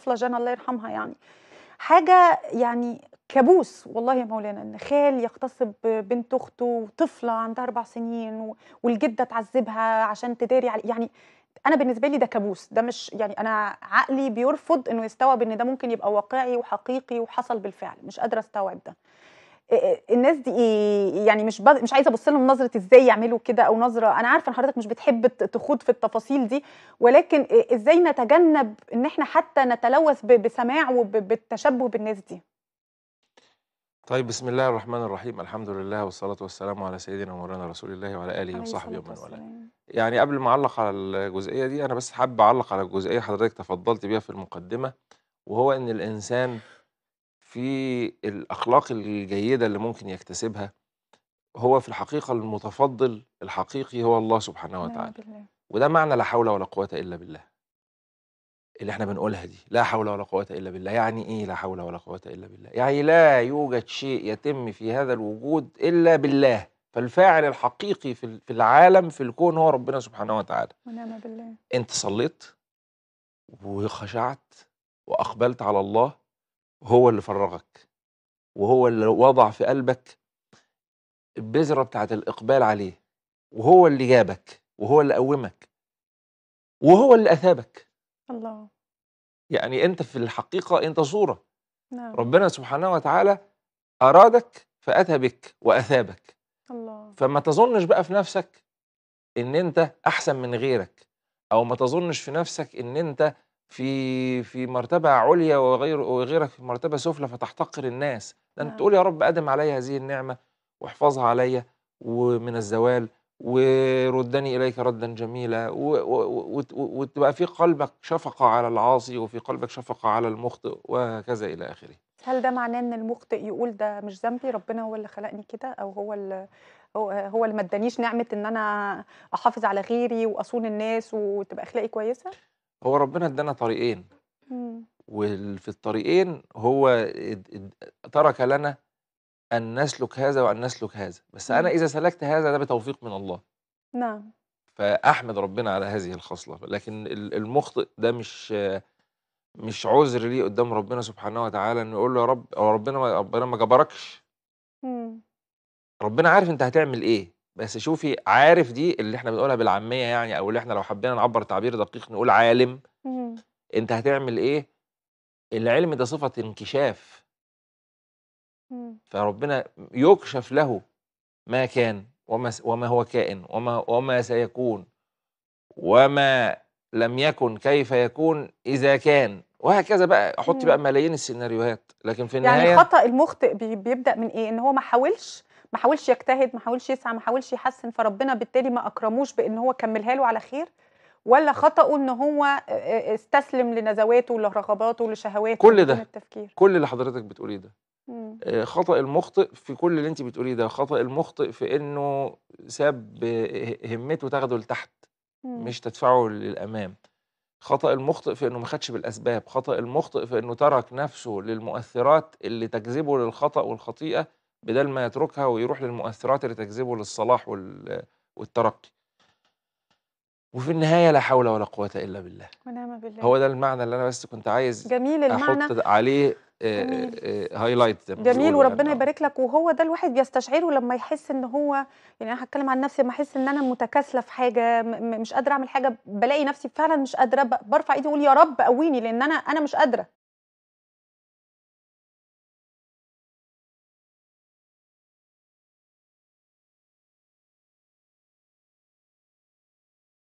الطفله جانا الله يرحمها، يعني حاجه يعني كابوس والله يا مولانا، ان خال يغتصب بنت اخته وطفله عندها 4 سنين والجده تعذبها عشان تداري على، يعني انا بالنسبه لي ده كابوس، ده مش يعني، انا عقلي بيرفض انه يستوعب ان ده ممكن يبقى واقعي وحقيقي وحصل بالفعل، مش قادره استوعب ده. الناس دي يعني مش عايزه ابص لهم نظره ازاي يعملوا كده، او نظره، انا عارفه ان حضرتك مش بتحب تخوض في التفاصيل دي، ولكن ازاي نتجنب ان احنا حتى نتلوث بسماع وبالتشبه بالناس دي؟ طيب، بسم الله الرحمن الرحيم، الحمد لله والصلاة والسلام على سيدنا ومولانا رسول الله وعلى آله وصحبه ومن والاه. يعني قبل ما أعلق على الجزئية دي، أنا بس حابب أعلق على الجزئية حضرتك تفضلت بيها في المقدمة، وهو إن الإنسان في الأخلاق الجيدة اللي ممكن يكتسبها، هو في الحقيقة المتفضل الحقيقي هو الله سبحانه وتعالى، وده معنى لا حول ولا قوة إلا بالله اللي احنا بنقولها دي. لا حول ولا قوة إلا بالله، يعني إيه لا حول ولا قوة إلا بالله؟ يعني لا يوجد شيء يتم في هذا الوجود إلا بالله، فالفاعل الحقيقي في العالم في الكون هو ربنا سبحانه وتعالى. ونعم بالله. أنت صليت وخشعت وأقبلت على الله، هو اللي فرغك وهو اللي وضع في قلبك البذرة بتاعت الإقبال عليه، وهو اللي جابك وهو اللي قومك وهو اللي أثابك. الله. يعني أنت في الحقيقة أنت صورة. نعم. ربنا سبحانه وتعالى أرادك فأتى بك وأثابك. الله. فما تظنش بقى في نفسك إن أنت أحسن من غيرك، أو ما تظنش في نفسك إن أنت في مرتبة عليا وغيرك في مرتبة سفلى فتحتقر الناس. ده أنت تقول يا رب أدم علي هذه النعمة واحفظها علي ومن الزوال، وردني إليك ردا جميلا، وتبقى في قلبك شفقة على العاصي وفي قلبك شفقة على المخطئ وكذا إلى آخره. هل ده معناه إن المخطئ يقول ده مش ذنبي، ربنا هو اللي خلقني كده، أو هو اللي ما ادانيش نعمة إن أنا أحافظ على غيري وأصون الناس وتبقى أخلاقي كويسة؟ هو ربنا ادانا طريقين، وفي الطريقين هو ترك لنا أن نسلك هذا وأن نسلك هذا، بس أنا إذا سلكت هذا ده بتوفيق من الله. نعم. فأحمد ربنا على هذه الخصلة، لكن المخطئ ده مش عذر ليه قدام ربنا سبحانه وتعالى إنه يقول له يا رب، أو ربنا ما جبركش. ربنا عارف أنت هتعمل إيه، بس شوفي، عارف دي اللي إحنا بنقولها بالعامية يعني، أو اللي إحنا لو حبينا نعبر تعبير دقيق نقول عالم. أنت هتعمل إيه؟ العلم ده صفة انكشاف. فربنا يكشف له ما كان وما هو كائن وما سيكون وما لم يكن كيف يكون إذا كان، وهكذا بقى، أحط بقى ملايين السيناريوهات. لكن في النهاية يعني خطأ المخطئ بيبدأ من إيه؟ إن هو ما حاولش يجتهد، ما حاولش يسعى، ما حاولش يحسن، فربنا بالتالي ما أكرموش بإن هو كملها له على خير، ولا خطأه إن هو استسلم لنزواته ولرغباته ولشهواته؟ كل ده، كل اللي حضرتك بتقوليه ده خطأ المخطئ. في كل اللي انت بتقوليه ده خطأ المخطئ، في انه ساب همته تاخده لتحت مش تدفعه للامام. خطأ المخطئ في انه ما خدش بالاسباب. خطأ المخطئ في انه ترك نفسه للمؤثرات اللي تجذبه للخطأ والخطيئة، بدل ما يتركها ويروح للمؤثرات اللي تجذبه للصلاح والترقي. وفي النهاية لا حول ولا قوة إلا بالله. ونعم بالله. هو ده المعنى اللي أنا بس كنت عايز جميل المعنى أحط عليه هايلايت. جميل، وربنا يعني يبارك لك. وهو ده الواحد بيستشعره لما يحس ان هو، يعني انا هتكلم عن نفسي، لما احس ان انا متكاسله في حاجه، مش قادره اعمل حاجه، بلاقي نفسي فعلا مش قادره، برفع ايدي واقول يا رب قويني، لان انا مش قادره.